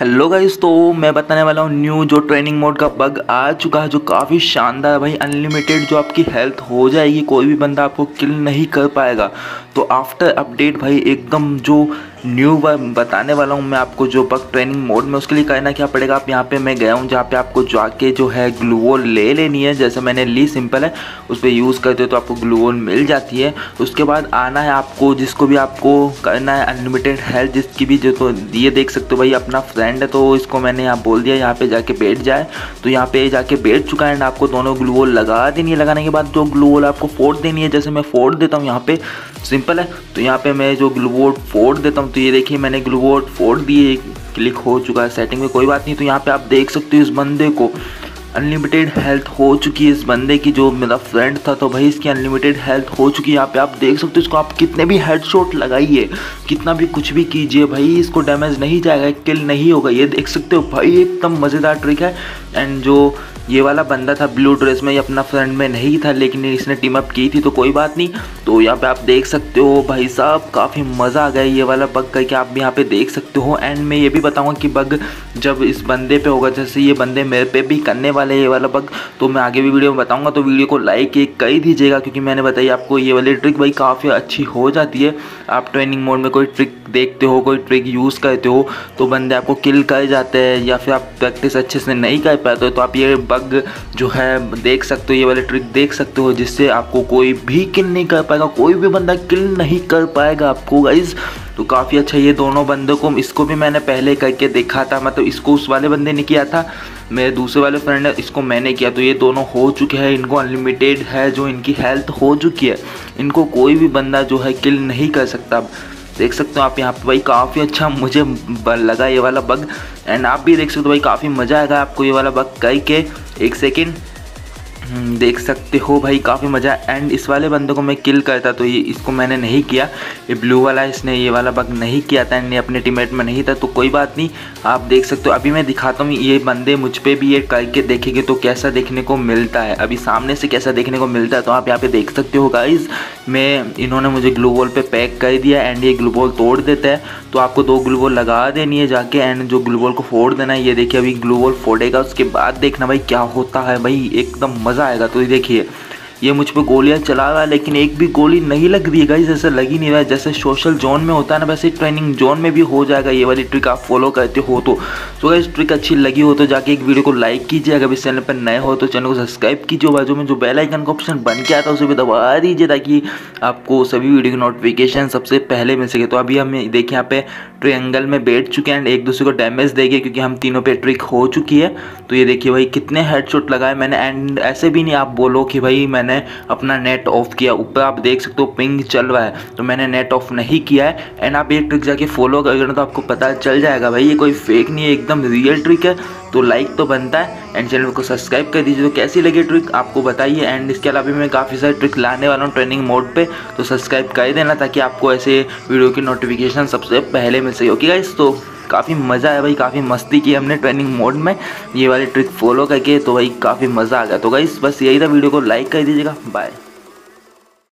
Hello guys, तो मैं बताने वाला हूँ न्यू जो ट्रेनिंग मोड का बग आ चुका है जो काफ़ी शानदार है भाई। अनलिमिटेड जो आपकी हेल्थ हो जाएगी, कोई भी बंदा आपको किल नहीं कर पाएगा। तो आफ्टर अपडेट भाई एकदम जो न्यू बताने वाला हूँ मैं आपको जो बग ट्रेनिंग मोड में, उसके लिए करना क्या पड़ेगा। आप यहाँ पे मैं गया हूँ जहाँ पे आपको जाके जो है ग्लू वॉल ले लेनी है। जैसे मैंने ली, सिंपल है, उस पर यूज़ करते हो तो आपको ग्लू वॉल मिल जाती है। उसके बाद आना है आपको, जिसको भी आपको करना है अनलिमिटेड हेल्थ, जिसकी भी जो, तो ये देख सकते हो भाई अपना फ्रेंड है, तो इसको मैंने यहाँ बोल दिया यहाँ पर जाके बैठ जाए। तो यहाँ पर जाके बैठ चुका है एंड आपको दोनों ग्लू वॉल लगा देनी है। लगाने के बाद जो ग्लू वॉल आपको फोड़ देनी है, जैसे मैं फोड़ देता हूँ यहाँ पर, सिंपल है। तो यहाँ पर मैं जो ग्लू वॉल फोड़ देता हूँ, तो ये देखिए मैंने ग्लू वॉल फोड़ दिए, क्लिक हो चुका है सेटिंग में, कोई बात नहीं। तो यहाँ पे आप देख सकते हो इस बंदे को अनलिमिटेड हेल्थ हो चुकी है, इस बंदे की जो मेरा फ्रेंड था, तो भाई इसकी अनलिमिटेड हेल्थ हो चुकी है। यहाँ पे आप देख सकते हो, इसको आप कितने भी हेडशॉट लगाइए, कितना भी कुछ भी कीजिए भाई, इसको डैमेज नहीं जाएगा, किल नहीं होगा। ये देख सकते हो भाई, एकदम मज़ेदार ट्रिक है। एंड जो ये वाला बंदा था ब्लू ड्रेस में, ये अपना फ्रेंड में नहीं था, लेकिन इसने टीम अप की थी, तो कोई बात नहीं। तो यहाँ पे आप देख सकते हो भाई साहब, काफ़ी मज़ा आ गया ये वाला बग करके, आप भी यहाँ पे देख सकते हो। एंड मैं ये भी बताऊँगा कि बग जब इस बंदे पे होगा, जैसे ये बंदे मेरे पे भी करने वाले ये वाला बग, तो मैं आगे भी वीडियो में बताऊँगा। तो वीडियो को लाइक कर दीजिएगा, क्योंकि मैंने बताई आपको ये वाली ट्रिक भाई काफ़ी अच्छी हो जाती है। आप ट्रेनिंग मोड में कोई ट्रिक देखते हो, कोई ट्रिक यूज़ करते हो, तो बंदे आपको किल कर जाते हैं, या फिर आप प्रैक्टिस अच्छे से नहीं कर पाते हो, तो आप ये बग जो है देख सकते हो, ये वाले ट्रिक देख सकते हो, जिससे आपको कोई भी किल नहीं कर पाएगा, कोई भी बंदा किल नहीं कर पाएगा आपको गाइज़। तो काफ़ी अच्छा, ये दोनों बंदों को, इसको भी मैंने पहले करके देखा था, मतलब इसको उस वाले बंदे ने किया था, मेरे दूसरे वाले फ्रेंड ने, इसको मैंने किया। तो ये दोनों हो चुके हैं, इनको अनलिमिटेड है जो इनकी हेल्थ हो चुकी है, इनको कोई भी बंदा जो है किल नहीं कर सकता। देख सकते हो आप यहाँ पे भाई, काफ़ी अच्छा मुझे लगा ये वाला बग, एंड आप भी देख सकते हो भाई, काफ़ी मज़ा आएगा आपको ये वाला बग करके। एक सेकेंड, देख सकते हो भाई काफ़ी मज़ा। एंड इस वाले बंदे को मैं किल करता, तो ये इसको मैंने नहीं किया, ये ब्लू वाला, इसने ये वाला बग नहीं किया था, एंड ये अपने टीममेट में नहीं था, तो कोई बात नहीं। आप देख सकते हो, अभी मैं दिखाता हूँ ये बंदे मुझ पे भी ये करके देखेंगे तो कैसा देखने को मिलता है, अभी सामने से कैसा देखने को मिलता है। तो आप यहाँ पर देख सकते हो गाइज़, मैं इन्होंने मुझे ग्लू वॉल पे पैक कर दिया एंड ये ग्लू वॉल तोड़ देता है। तो आपको दो ग्लू वॉल लगा देनी है जाके, एंड जो ग्लू वॉल को फोड़ देना है। ये देखिए अभी ग्लू वॉल फोड़ेगा, उसके बाद देखना भाई क्या होता है भाई, एकदम मज़ा आएगा। तो ये देखिए ये मुझ पर गोलियाँ चला रहा है, लेकिन एक भी गोली नहीं लग रही है गाइस, ऐसा लग ही नहीं रहा है। जैसे सोशल जोन में होता है ना, वैसे ट्रेनिंग जोन में भी हो जाएगा ये वाली ट्रिक, आप फॉलो करते हो तो। सो गाइस, ट्रिक अच्छी लगी हो तो जाके एक वीडियो को लाइक कीजिए, अगर इस चैनल पर नए हो तो चैनल को सब्सक्राइब कीजिए, बाजू में जो बेल आइकन का ऑप्शन बन के आता है उसे भी दबा दीजिए, ताकि आपको सभी वीडियो की नोटिफिकेशन सबसे पहले मिल सके। तो अभी हम देखिए यहाँ पे ट्रायंगल में बैठ चुके हैं, एक दूसरे को डैमेज देंगे, क्योंकि हम तीनों पे ट्रिक हो चुकी है। तो ये देखिए भाई कितने हेडशॉट लगाए मैंने, एंड ऐसे भी नहीं आप बोलो कि भाई मैंने अपना नेट ऑफ किया, ऊपर आप देख सकते हो पिंग चल रहा है, तो मैंने नेट ऑफ नहीं किया है। एंड आप ये ट्रिक जाके फॉलो करोगे तो आपको पता चल जाएगा भाई, ये कोई फेक नहीं है, एकदम रियल ट्रिक है। तो लाइक तो बनता है, एंड चैनल को सब्सक्राइब कर दीजिए। तो कैसी लगी ट्रिक आपको बताइए, एंड इसके अलावा मैं काफ़ी सारे ट्रिक लाने वाला हूँ ट्रेनिंग मोड पे, तो सब्सक्राइब कर देना, ताकि आपको ऐसे वीडियो की नोटिफिकेशन सबसे पहले मिल सके। ओके गाइस, तो काफ़ी मज़ा है भाई, काफ़ी मस्ती की हमने ट्रेनिंग मोड में ये वाली ट्रिक फॉलो करके, तो भाई काफ़ी मज़ा आ गया। तो गाइस बस यही था, वीडियो को लाइक कर दीजिएगा, बाय।